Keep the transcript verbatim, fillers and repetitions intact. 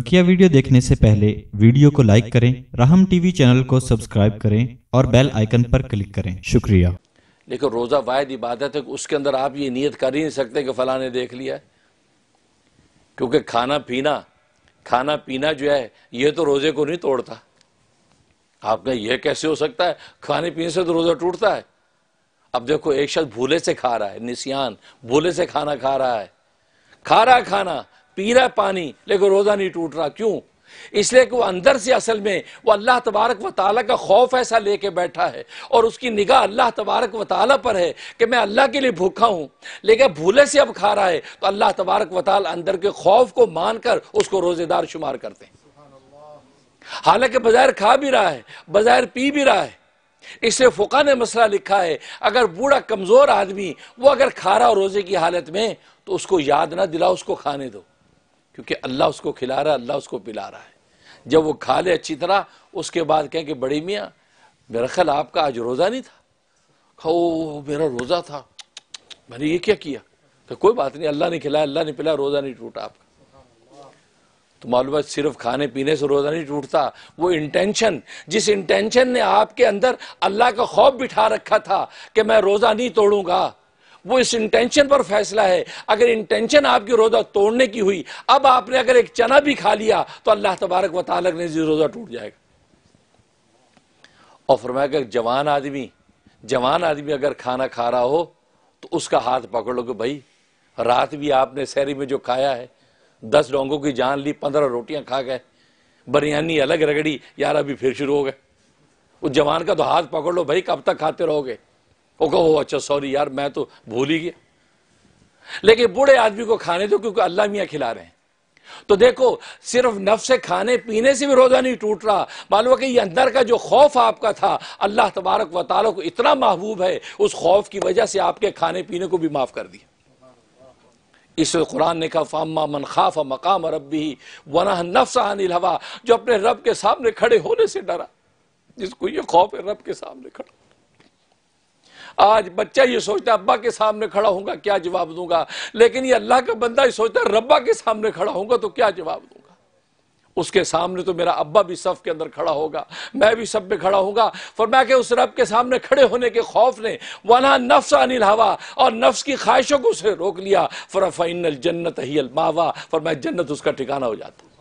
बकिया video देखने से पहले वीडियो को लाइक करें, राहम टीवी चैनल को सब्सक्राइब करें और बेल आइकन पर क्लिक करें। शुक्रिया। लेकिन रोज़ा वाहिद इबादत है, उसके अंदर आप ये नीयत कर ही नहीं सकते कि फलाने देख लिया है, क्योंकि खाना पीना खाना पीना जो है ये तो रोज़े को नहीं तोड़ता। आपने ये कैसे हो सकता है, खाने पीने से तो रोज़ा टूटता है। अब देखो, एक शख्स भूले से खा रहा है, निस्यान भूले से खाना खा रहा है, खा रहा है खाना, पी रहा पानी, लेकिन रोज़ा नहीं टूट रहा। क्यों? इसलिए कि वो अंदर से असल में वो अल्लाह तबारक व ताला का खौफ ऐसा लेके बैठा है और उसकी निगाह अल्लाह तबारक व ताला पर है कि मैं अल्लाह के लिए भूखा हूँ, लेकिन भूले से अब खा रहा है तो अल्लाह तबारक व ताला अंदर के खौफ को मानकर उसको रोज़ेदार शुमार करते हैं। हालांकि बज़ाहिर खा भी रहा है, बज़ाहिर पी भी रहा है। इससे फुक़हा ने मसला लिखा है, अगर बूढ़ा कमज़ोर आदमी वो अगर खा रहा हो रोज़े की हालत में तो उसको याद ना दिलाओ, उसको खाने दो, क्योंकि अल्लाह उसको खिला रहा है, अल्लाह उसको पिला रहा है। जब वो खा ले अच्छी तरह, उसके बाद कहें कि बड़ी मियाँ मेरा ख्याल आपका आज रोज़ा नहीं था। खाओ, मेरा रोज़ा था, मैंने ये क्या किया? तो कोई बात नहीं, अल्लाह ने खिलाया, अल्लाह ने पिलाया, रोज़ा नहीं टूटा आपका। तो मालूम है सिर्फ खाने पीने से रोज़ा नहीं टूटता। वो इंटेंशन, जिस इंटेंशन ने आपके अंदर अल्लाह का खौफ बिठा रखा था कि मैं रोज़ा नहीं तोड़ूंगा, वो इस इंटेंशन पर फैसला है। अगर इंटेंशन आपकी रोज़ा तोड़ने की हुई, अब आपने अगर एक चना भी खा लिया तो अल्लाह तबारक व ताला ने रोज़ा टूट जाएगा। और फरमाया कि जवान आदमी जवान आदमी अगर खाना खा रहा हो तो उसका हाथ पकड़ लो कि भाई रात भी आपने सहरी में जो खाया है, दस डोंगों की जान ली, पंद्रह रोटियां खा गए, बिरयानी अलग रगड़ी, यार अभी फिर शुरू हो गए। उस जवान का तो हाथ पकड़ लो, भाई कब तक खाते रहोगे? वो कहो अच्छा सॉरी यार, मैं तो भूल ही गया। लेकिन बूढ़े आदमी को खाने दो, क्योंकि अल्लाह मियाँ खिला रहे हैं। तो देखो, सिर्फ नफ्स से खाने पीने से भी रोज़ा नहीं टूट रहा। मालूम है कि ये अंदर का जो खौफ आपका था, अल्लाह तबारक व ताला को इतना महबूब है, उस खौफ की वजह से आपके खाने पीने को भी माफ़ कर दिया। इसलिए कुरान ने कहा फ़ाम्मा मन खाफ़ा मकाम रब्बी वनहा नफ्स अनिल हवा, जो अपने रब के सामने खड़े होने से डरा, जिसको ये खौफ है रब के सामने खड़ा। आज बच्चा ये सोचता है अब्बा के सामने खड़ा होऊंगा क्या जवाब दूंगा, लेकिन ये अल्लाह का बंदा ये सोचता है रब्बा के सामने खड़ा होऊंगा तो क्या जवाब दूंगा। उसके सामने तो मेरा अब्बा भी सफ के अंदर खड़ा होगा, मैं भी सब में खड़ा होऊंगा। फरमाया कि उस रब के सामने खड़े होने के खौफ ने वना नफ्स अनिल हवा, और नफ्स की ख्वाहिशों को उसे रोक लिया। फरमाया इन्नल जन्नत हियल मावा, फरमाया जन्नत उसका ठिकाना हो जाता।